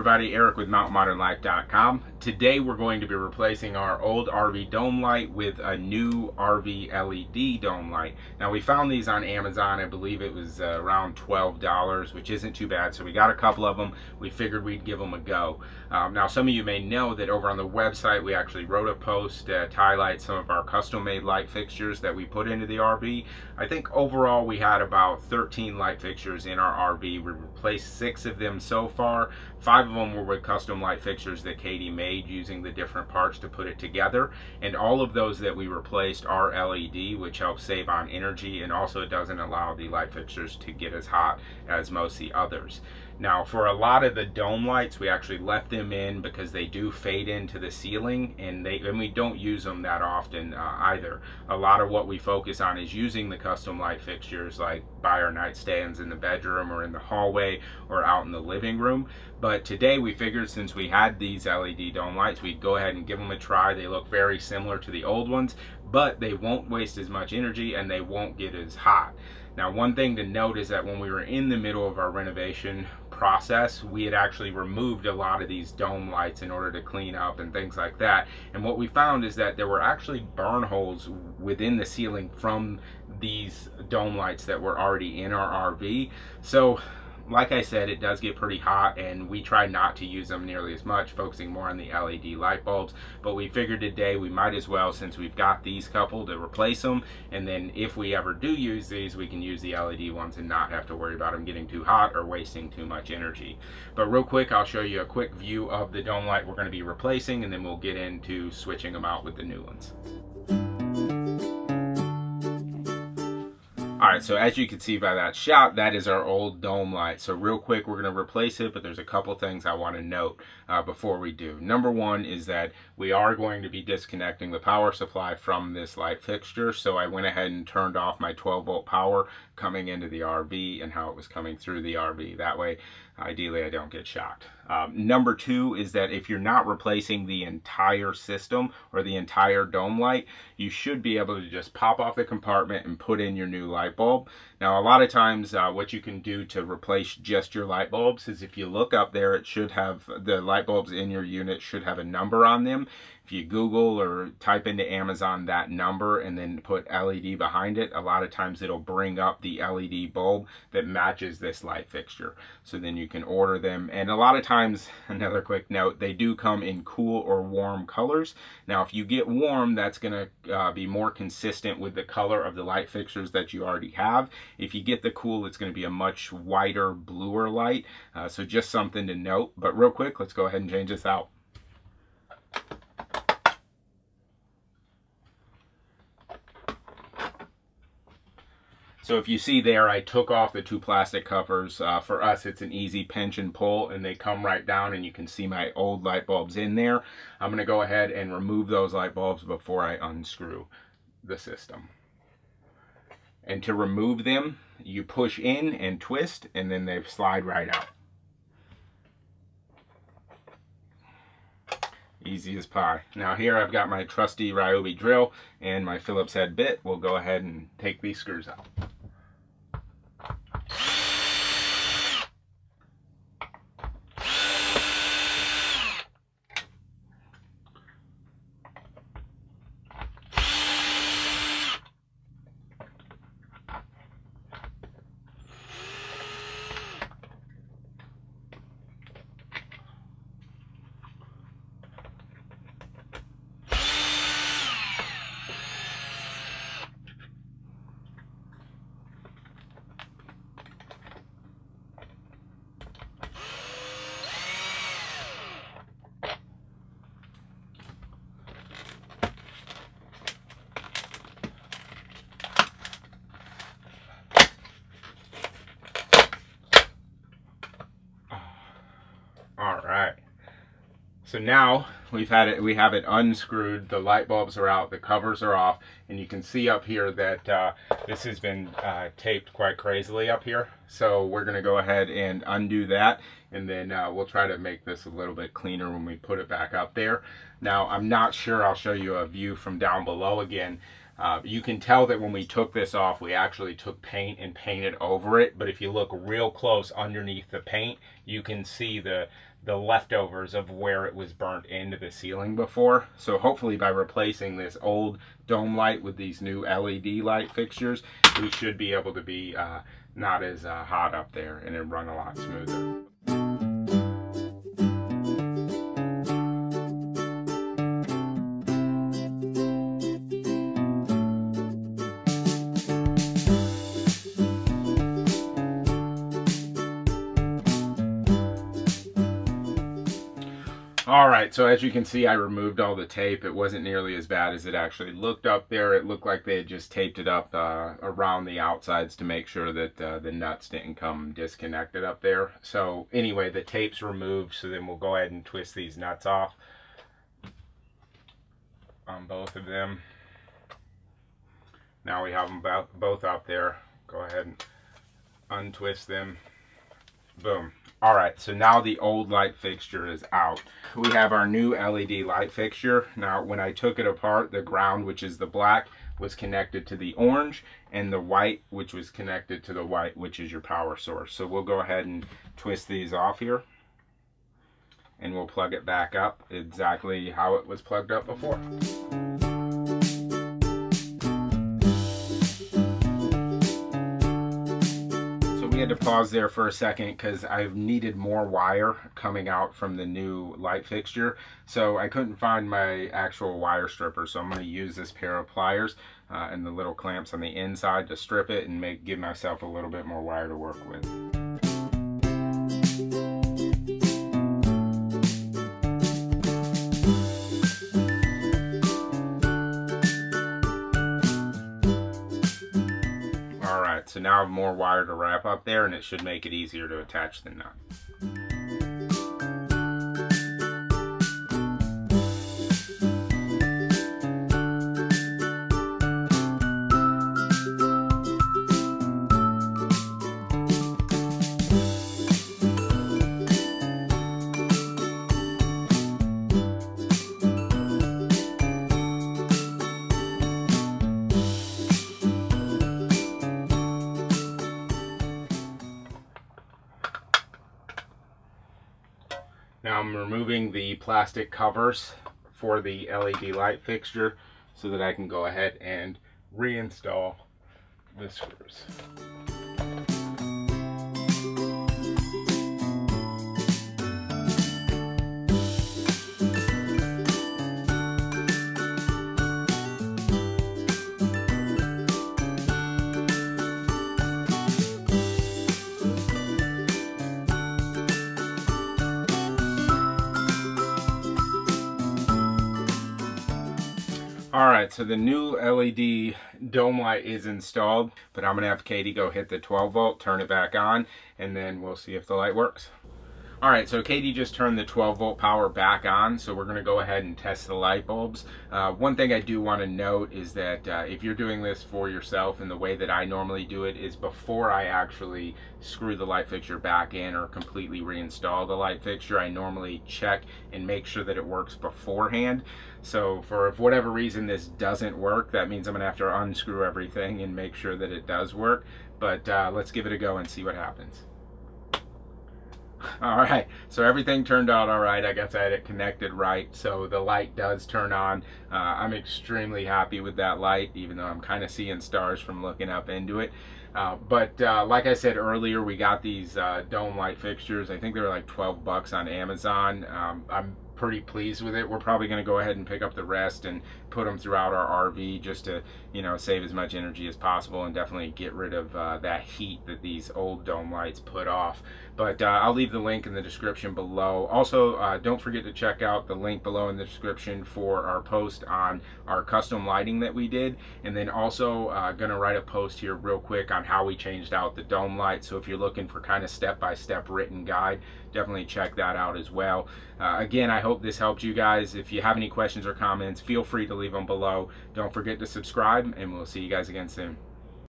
everybody, Eric with MountainModernLife.com. Today we're going to be replacing our old RV dome light with a new RV LED dome light. Now we found these on Amazon. I believe it was around $12, which isn't too bad. So we got a couple of them. We figured we'd give them a go. Now some of you may know that over on the website we actually wrote a post to highlight some of our custom-made light fixtures that we put into the RV. I think overall we had about 13 light fixtures in our RV. We replaced 6 of them so far. 5 of them were with custom light fixtures that Katie made using the different parts to put it together, and all of those that we replaced are LED, which helps save on energy, and also it doesn't allow the light fixtures to get as hot as most of the others. Now for a lot of the dome lights we actually left them in because they do fade into the ceiling, and we don't use them that often either. A lot of what we focus on is using the custom light fixtures like by our nightstands in the bedroom or in the hallway or out in the living room. But today we figured since we had these LED dome lights we'd go ahead and give them a try. They look very similar to the old ones, but they won't waste as much energy and they won't get as hot. Now one thing to note is that when we were in the middle of our renovation process, we had actually removed a lot of these dome lights in order to clean up and things like that, and what we found is that there were actually burn holes within the ceiling from these dome lights that were already in our RV. So like I said, it does get pretty hot, and we try not to use them nearly as much, focusing more on the LED light bulbs. But we figured today we might as well, since we've got these couple, to replace them, and then if we ever do use these we can use the LED ones and not have to worry about them getting too hot or wasting too much energy. But real quick, I'll show you a quick view of the dome light we're going to be replacing, and then we'll get into switching them out with the new ones. Alright, so as you can see by that shot, that is our old dome light. So real quick, we're going to replace it, but there's a couple things I want to note before we do. Number one is that we are going to be disconnecting the power supply from this light fixture. So I went ahead and turned off my 12-volt power coming into the RV and how it was coming through the RV. That way, ideally, I don't get shocked. Number two is that if you're not replacing the entire system or the entire dome light, you should be able to just pop off the compartment and put in your new light bulb. Now a lot of times what you can do to replace just your light bulbs is if you look up there, it should have the light bulbs in your unit should have a number on them. If you Google or type into Amazon that number and then put LED behind it, a lot of times it'll bring up the LED bulb that matches this light fixture. So then you can order them. And a lot of times, another quick note, they do come in cool or warm colors. Now, if you get warm, that's going to be more consistent with the color of the light fixtures that you already have. If you get the cool, it's going to be a much whiter, bluer light. So just something to note. But real quick, let's go ahead and change this out. So if you see there, I took off the two plastic covers. For us, it's an easy pinch and pull, and they come right down, and you can see my old light bulbs in there. I'm going to go ahead and remove those light bulbs before I unscrew the system. And to remove them, you push in and twist, and then they slide right out. Easy as pie. Now here I've got my trusty Ryobi drill and my Phillips head bit. We'll go ahead and take these screws out. So now we have it unscrewed, the light bulbs are out, the covers are off, and you can see up here that this has been taped quite crazily up here. So we're going to go ahead and undo that, and then we'll try to make this a little bit cleaner when we put it back up there. Now I'm not sure, I'll show you a view from down below again. You can tell that when we took this off, we actually took paint and painted over it. But if you look real close underneath the paint, you can see the the leftovers of where it was burnt into the ceiling before. So hopefully by replacing this old dome light with these new LED light fixtures, we should be able to be not as hot up there, and it run a lot smoother. Alright, so as you can see, I removed all the tape. It wasn't nearly as bad as it actually looked up there. It looked like they had just taped it up around the outsides to make sure that the nuts didn't come disconnected up there. So anyway, the tape's removed, so then we'll go ahead and twist these nuts off on both of them. Now we have them both up there. Go ahead and untwist them. Boom. Alright, so now the old light fixture is out. We have our new LED light fixture. Now, when I took it apart, the ground, which is the black, was connected to the orange, and the white, which was connected to the white, which is your power source. So we'll go ahead and twist these off here, and we'll plug it back up exactly how it was plugged up before. Had to pause there for a second because I've needed more wire coming out from the new light fixture, so I couldn't find my actual wire stripper, so I'm going to use this pair of pliers and the little clamps on the inside to strip it and give myself a little bit more wire to work with. So now I have more wire to wrap up there, and it should make it easier to attach the nut. Now I'm removing the plastic covers for the LED light fixture so that I can go ahead and reinstall the screws. Alright, so the new LED dome light is installed, but I'm going to have Katie go hit the 12 volt, turn it back on, and then we'll see if the light works. Alright, so Katie just turned the 12 volt power back on, so we're going to go ahead and test the light bulbs. One thing I do want to note is that if you're doing this for yourself, and the way that I normally do it is before I actually screw the light fixture back in or completely reinstall the light fixture, I normally check and make sure that it works beforehand. So if whatever reason this doesn't work, that means I'm going to have to unscrew everything and make sure that it does work. But let's give it a go and see what happens. Alright, so everything turned out alright. I guess I had it connected right, so the light does turn on. I'm extremely happy with that light, even though I'm kind of seeing stars from looking up into it. But like I said earlier, we got these dome light fixtures. I think they were like 12 bucks on Amazon. I'm pretty pleased with it. We're probably going to go ahead and pick up the rest and put them throughout our RV just to, you know, save as much energy as possible and definitely get rid of that heat that these old dome lights put off. But I'll leave the link in the description below. Also, don't forget to check out the link below in the description for our post on our custom lighting that we did, and then also going to write a post here real quick on how we changed out the dome light. So if you're looking for kind of step-by-step written guide, definitely check that out as well. Again, I hope this helped you guys. If you have any questions or comments, feel free to leave them below. Don't forget to subscribe, and we'll see you guys again soon.